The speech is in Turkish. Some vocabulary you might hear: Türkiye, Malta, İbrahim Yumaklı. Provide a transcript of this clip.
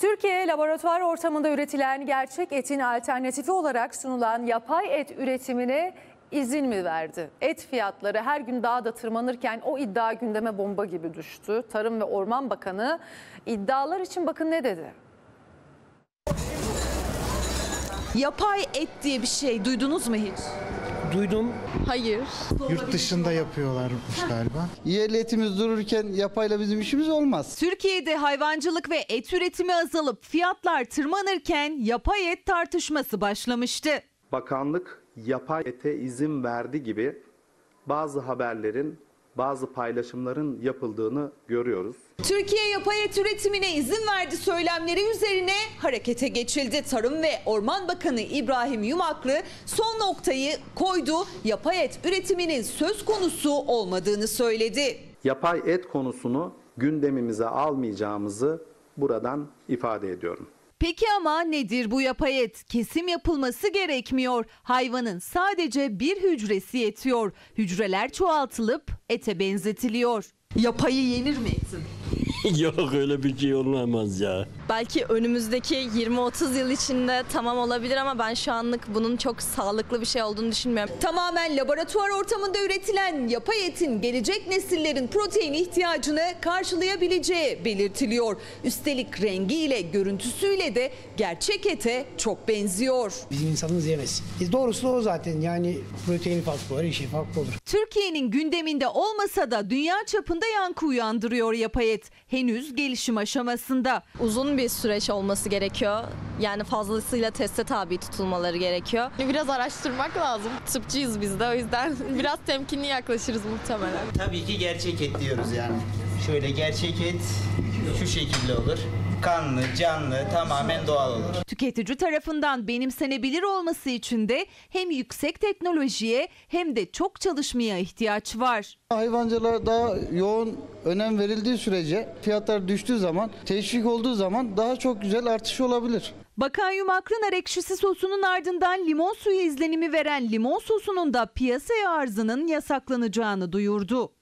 Türkiye, laboratuvar ortamında üretilen gerçek etin alternatifi olarak sunulan yapay et üretimine izin mi verdi? Et fiyatları her gün daha da tırmanırken o iddia gündeme bomba gibi düştü. Tarım ve Orman Bakanı iddialar için bakın ne dedi? Yapay et diye bir şey duydunuz mu hiç? Duydum. Hayır. Yurt dışında yapıyorlarmış galiba. Yerli etimiz dururken yapayla bizim işimiz olmaz. Türkiye'de hayvancılık ve et üretimi azalıp fiyatlar tırmanırken yapay et tartışması başlamıştı. Bakanlık yapay ete izin verdi gibi bazı haberlerin, bazı paylaşımların yapıldığını görüyoruz. Türkiye yapay et üretimine izin verdi söylemleri üzerine harekete geçildi. Tarım ve Orman Bakanı İbrahim Yumaklı son noktayı koydu. Yapay et üretiminin söz konusu olmadığını söyledi. Yapay et konusunu gündemimize almayacağımızı buradan ifade ediyorum. Peki ama nedir bu yapay et? Kesim yapılması gerekmiyor. Hayvanın sadece bir hücresi yetiyor. Hücreler çoğaltılıp ete benzetiliyor. Yapayı yenir mi etin? Yok, öyle bir şey olmaz ya. Belki önümüzdeki 20-30 yıl içinde tamam olabilir ama ben şu anlık bunun çok sağlıklı bir şey olduğunu düşünmüyorum. Tamamen laboratuvar ortamında üretilen yapay etin gelecek nesillerin protein ihtiyacını karşılayabileceği belirtiliyor. Üstelik rengiyle, görüntüsüyle de gerçek ete çok benziyor. Bizim insanımız yemez. Doğrusu o zaten, yani protein farklı olur, işi farklı olur. Türkiye'nin gündeminde olmasa da dünya çapında yankı uyandırıyor yapay et. Henüz gelişim aşamasında. Uzun bir süreç olması gerekiyor. Yani fazlasıyla teste tabi tutulmaları gerekiyor. Biraz araştırmak lazım. Tıpçıyız biz de, o yüzden biraz temkinli yaklaşırız muhtemelen. Tabii ki gerçek et diyoruz yani. Şöyle gerçek et şu şekilde olur. Kanlı, canlı, tamamen doğal olur. Tüketici tarafından benimsenebilir olması için de hem yüksek teknolojiye hem de çok çalışmaya ihtiyaç var. Hayvancılığa daha yoğun önem verildiği sürece, fiyatlar düştüğü zaman, teşvik olduğu zaman daha çok güzel artış olabilir. Bakan Yumaklı, nar ekşisi sosunun ardından limon suyu izlenimi veren limon sosunun da piyasaya arzının yasaklanacağını duyurdu.